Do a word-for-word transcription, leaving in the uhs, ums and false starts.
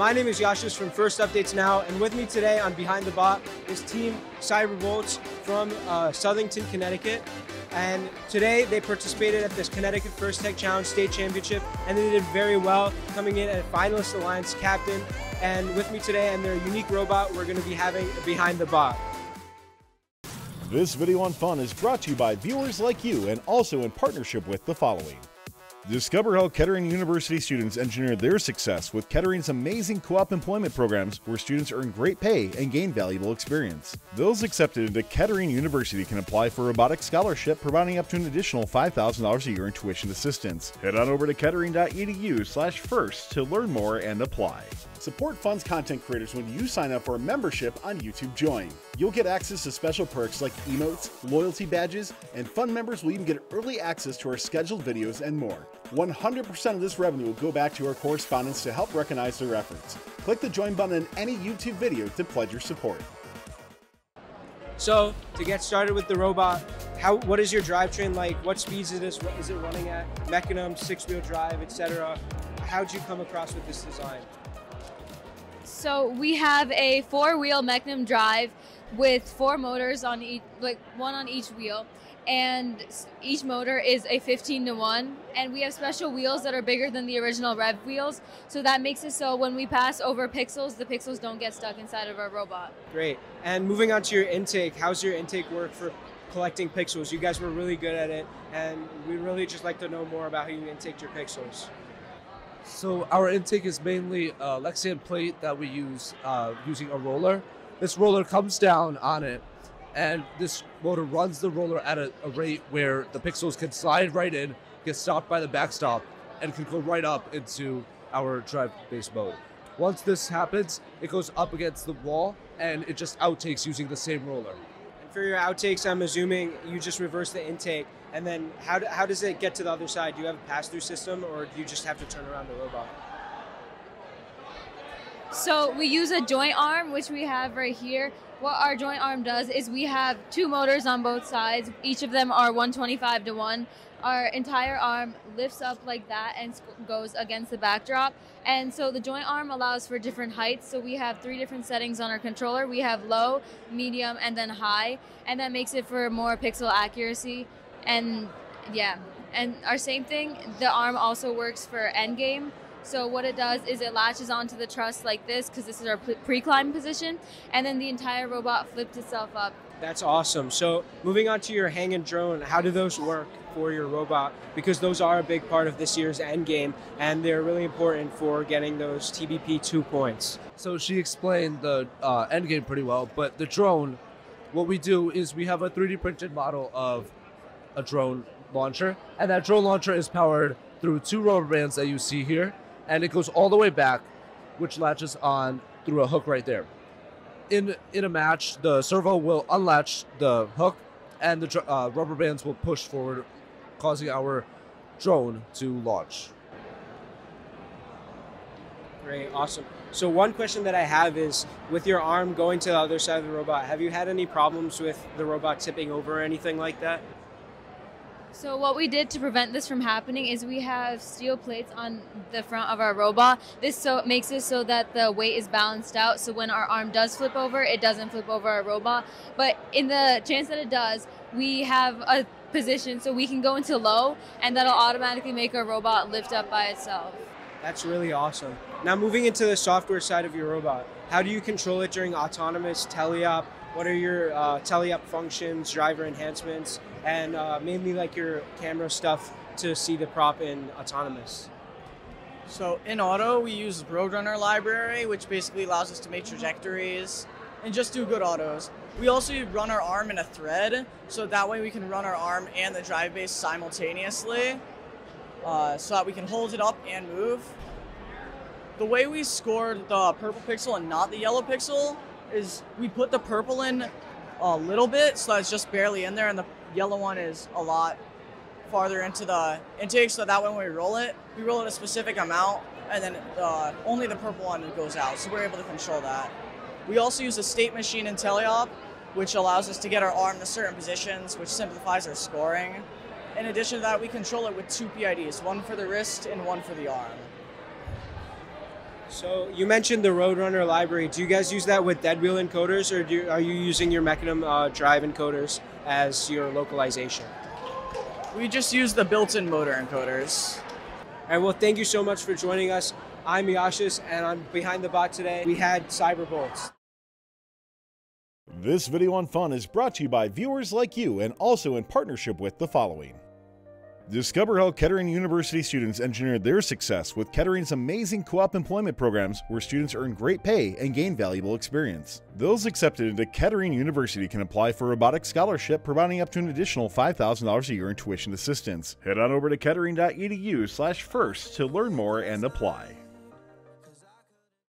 My name is Yashas from First Updates Now, and with me today on Behind the Bot is Team CyberBolts from uh, Southington, Connecticut. And today they participated at this Connecticut First Tech Challenge State Championship, and they did very well, coming in as finalist alliance captain. And with me today and their unique robot, we're going to be having Behind the Bot. This video on fun is brought to you by viewers like you, and also in partnership with the following. Discover how Kettering University students engineer their success with Kettering's amazing co-op employment programs, where students earn great pay and gain valuable experience. Those accepted into Kettering University can apply for a robotics scholarship, providing up to an additional five thousand dollars a year in tuition assistance. Head on over to Kettering dot E D U slash first to learn more and apply. Support Fun's content creators when you sign up for a membership on YouTube Join. You'll get access to special perks like emotes, loyalty badges, and Fun members will even get early access to our scheduled videos and more. one hundred percent of this revenue will go back to our correspondents to help recognize their efforts. Click the join button in any YouTube video to pledge your support. So, to get started with the robot, how, what is your drivetrain like? What speeds is this? Is it running at? Mechanum, six-wheel drive, et cetera. How'd you come across with this design? So we have a four-wheel Mechanum drive with four motors on each, like one on each wheel. And each motor is a fifteen to one, and we have special wheels that are bigger than the original REV wheels, so that makes it so when we pass over pixels, the pixels don't get stuck inside of our robot. Great. And moving on to your intake, how's your intake work for collecting pixels? You guys were really good at it, and we really just like to know more about how you intake your pixels. So our intake is mainly a Lexan plate that we use uh, using a roller. This roller comes down on it, and this motor runs the roller at a, a rate where the pixels can slide right in, get stopped by the backstop, and can go right up into our drive-based mode. Once this happens, it goes up against the wall, and it just outtakes using the same roller. And for your outtakes, I'm assuming you just reverse the intake, and then how, do, how does it get to the other side? Do you have a pass-through system, or do you just have to turn around the robot? So we use a joint arm, which we have right here. What our joint arm does is we have two motors on both sides. Each of them are one twenty-five to one. Our entire arm lifts up like that and goes against the backdrop. And so the joint arm allows for different heights. So we have three different settings on our controller. We have low, medium, and then high. And that makes it for more pixel accuracy. And yeah, and our same thing, the arm also works for endgame. So what it does is it latches onto the truss like this, because this is our pre-climb position, and then the entire robot flips itself up. That's awesome. So moving on to your hang and drone, how do those work for your robot? Because those are a big part of this year's endgame, and they're really important for getting those T B P two points. So she explained the uh, endgame pretty well, but the drone, what we do is we have a three D printed model of a drone launcher, and that drone launcher is powered through two rubber bands that you see here. And it goes all the way back, which latches on through a hook right there. In in a match, the servo will unlatch the hook, and the uh, rubber bands will push forward, causing our drone to launch. Great, awesome. So one question that I have is, with your arm going to the other side of the robot, have you had any problems with the robot tipping over or anything like that? So what we did to prevent this from happening is we have steel plates on the front of our robot. This so makes it so that the weight is balanced out, so when our arm does flip over, it doesn't flip over our robot. But in the chance that it does, we have a position so we can go into low, and that'll automatically make our robot lift up by itself. That's really awesome. Now moving into the software side of your robot, how do you control it during autonomous, teleop? What are your uh, teleop functions, driver enhancements, and uh, mainly like your camera stuff to see the prop in autonomous? So in auto, we use Roadrunner library, which basically allows us to make trajectories and just do good autos. We also run our arm in a thread, so that way we can run our arm and the drive base simultaneously, uh, so that we can hold it up and move. The way we scored the purple pixel and not the yellow pixel is we put the purple in a little bit, so that's just barely in there, and the yellow one is a lot farther into the intake, so that when we roll it, we roll it a specific amount, and then uh, only the purple one goes out, so we're able to control that. We also use a state machine in teleop, which allows us to get our arm to certain positions, which simplifies our scoring. In addition to that, we control it with two P I Ds, one for the wrist and one for the arm. So you mentioned the Roadrunner library. Do you guys use that with Deadwheel encoders, or do you, are you using your Mechanum uh, drive encoders as your localization? We just use the built-in motor encoders. All right, well, thank you so much for joining us. I'm Yashas, and I'm Behind the Bot today. We had CyberBolts. This video on fun is brought to you by viewers like you and also in partnership with the following. Discover how Kettering University students engineered their success with Kettering's amazing co-op employment programs where students earn great pay and gain valuable experience. Those accepted into Kettering University can apply for a robotics scholarship, providing up to an additional five thousand dollars a year in tuition assistance. Head on over to Kettering dot E D U slash first to learn more and apply.